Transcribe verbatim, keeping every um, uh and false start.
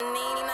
Needy.